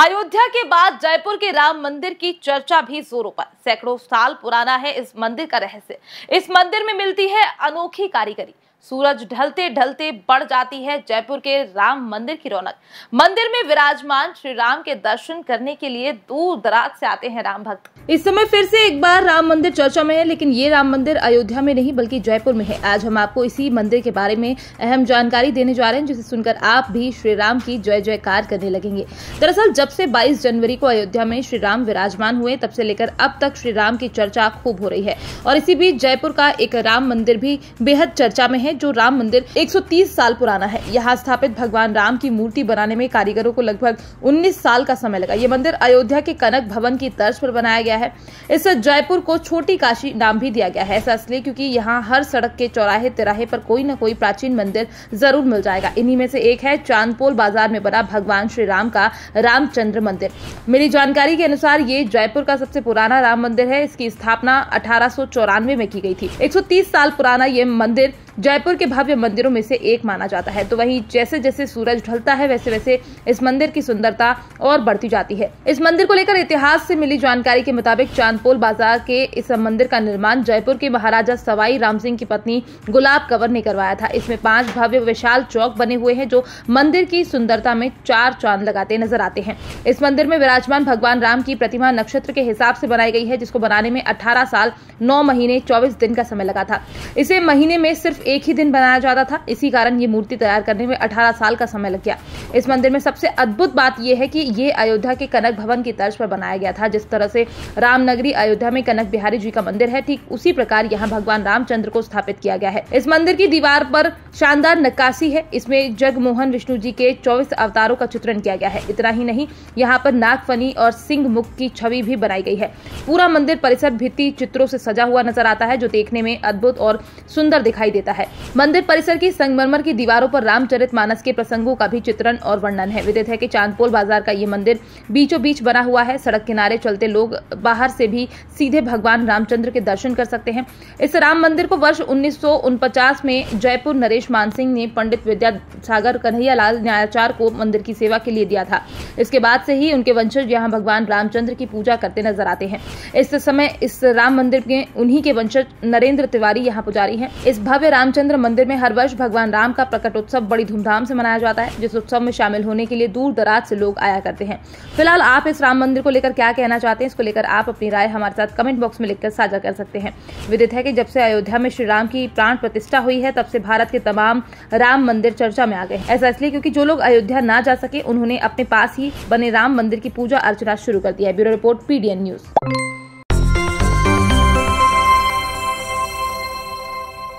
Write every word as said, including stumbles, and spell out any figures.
अयोध्या के बाद जयपुर के राम मंदिर की चर्चा भी जोरों पर। सैकड़ों साल पुराना है इस मंदिर का रहस्य। इस मंदिर में मिलती है अनोखी कारीगरी। सूरज ढलते ढलते बढ़ जाती है जयपुर के राम मंदिर की रौनक। मंदिर में विराजमान श्री राम के दर्शन करने के लिए दूर दराज से आते हैं राम भक्त। इस समय फिर से एक बार राम मंदिर चर्चा में है, लेकिन ये राम मंदिर अयोध्या में नहीं बल्कि जयपुर में है। आज हम आपको इसी मंदिर के बारे में अहम जानकारी देने जा रहे हैं, जिसे सुनकर आप भी श्री राम की जय जयकार करने लगेंगे। दरअसल जब से बाईस जनवरी को अयोध्या में श्री राम विराजमान हुए, तब से लेकर अब तक श्री राम की चर्चा खूब हो रही है। और इसी बीच जयपुर का एक राम मंदिर भी बेहद चर्चा में है, जो राम मंदिर एक सौ तीस साल पुराना है। यहाँ स्थापित भगवान राम की मूर्ति बनाने में कारीगरों को लगभग उन्नीस साल का समय लगा। ये मंदिर अयोध्या के कनक भवन की तर्ज पर बनाया गया है। इस जयपुर को छोटी काशी नाम भी दिया गया है। ऐसा इसलिए क्योंकि यहाँ हर सड़क के चौराहे तिराहे पर कोई न कोई प्राचीन मंदिर जरूर मिल जाएगा। इन्हीं में से एक है चांदपोल बाजार में बना भगवान श्री राम का रामचंद्र मंदिर। मिली जानकारी के अनुसार ये जयपुर का सबसे पुराना राम मंदिर है। इसकी स्थापना अठारह सौ चौरानवे में की गई थी। एक सौ तीस साल पुराना ये मंदिर जयपुर के भव्य मंदिरों में से एक माना जाता है। तो वहीं जैसे जैसे सूरज ढलता है, वैसे वैसे इस मंदिर की सुंदरता और बढ़ती जाती है। इस मंदिर को लेकर इतिहास से मिली जानकारी के मुताबिक चांदपोल बाजार के इस मंदिर का निर्माण जयपुर के महाराजा सवाई रामसिंह की पत्नी गुलाब कंवर ने करवाया था। इसमें पांच भव्य विशाल चौक बने हुए हैं, जो मंदिर की सुंदरता में चार चांद लगाते नजर आते हैं। इस मंदिर में विराजमान भगवान राम की प्रतिमा नक्षत्र के हिसाब से बनाई गई है, जिसको बनाने में अठारह साल नौ महीने चौबीस दिन का समय लगा था। इसे महीने में सिर्फ एक ही दिन बनाया जाता था। इसी कारण ये मूर्ति तैयार करने में अठारह साल का समय लग गया। इस मंदिर में सबसे अद्भुत बात यह है कि ये अयोध्या के कनक भवन की तर्ज पर बनाया गया था। जिस तरह से रामनगरी अयोध्या में कनक बिहारी जी का मंदिर है, ठीक उसी प्रकार यहाँ भगवान रामचंद्र को स्थापित किया गया है। इस मंदिर की दीवार पर शानदार नक्काशी है। इसमें जगमोहन विष्णु जी के चौबीस अवतारों का चित्रण किया गया है। इतना ही नहीं, यहाँ पर नागफनी और सिंह मुख की छवि भी बनाई गई है। पूरा मंदिर परिसर भित्ति चित्रों से सजा हुआ नजर आता है, जो देखने में अद्भुत और सुंदर दिखाई देता है। मंदिर परिसर की संगमरमर की दीवारों पर रामचरितमानस के प्रसंगों का भी चित्रण और वर्णन है। विदित है कि चांदपोल बाजार का ये मंदिर बीचों बीच बना हुआ है। सड़क किनारे चलते लोग बाहर से भी सीधे भगवान रामचंद्र के दर्शन कर सकते हैं। इस राम मंदिर को वर्ष उन्नीस सौ उनपचास में जयपुर नरेश मानसिंह ने पंडित विद्यासागर कन्हैयालाल न्यायाचार को मंदिर की सेवा के लिए दिया था। इसके बाद से ही उनके वंशज यहाँ भगवान रामचंद्र की पूजा करते नजर आते हैं। इस समय इस राम मंदिर में उन्हीं के वंशज नरेंद्र तिवारी यहाँ पुजारी है। इस भव्य रामचंद्र मंदिर में हर वर्ष भगवान राम का प्रकटोत्सव बड़ी धूमधाम से मनाया जाता है, जिस उत्सव में शामिल होने के लिए दूर दराज से लोग आया करते हैं। फिलहाल आप इस राम मंदिर को लेकर क्या कहना चाहते हैं, इसको लेकर आप अपनी राय हमारे साथ कमेंट बॉक्स में लिखकर साझा कर सकते हैं। विदित है कि जब से अयोध्या में श्री राम की प्राण प्रतिष्ठा हुई है, तब से भारत के तमाम राम मंदिर चर्चा में आ गए। ऐसा इसलिए क्योंकि जो लोग अयोध्या ना जा सके, उन्होंने अपने पास ही बने राम मंदिर की पूजा अर्चना शुरू कर दिया है। Bureau report, PDN news.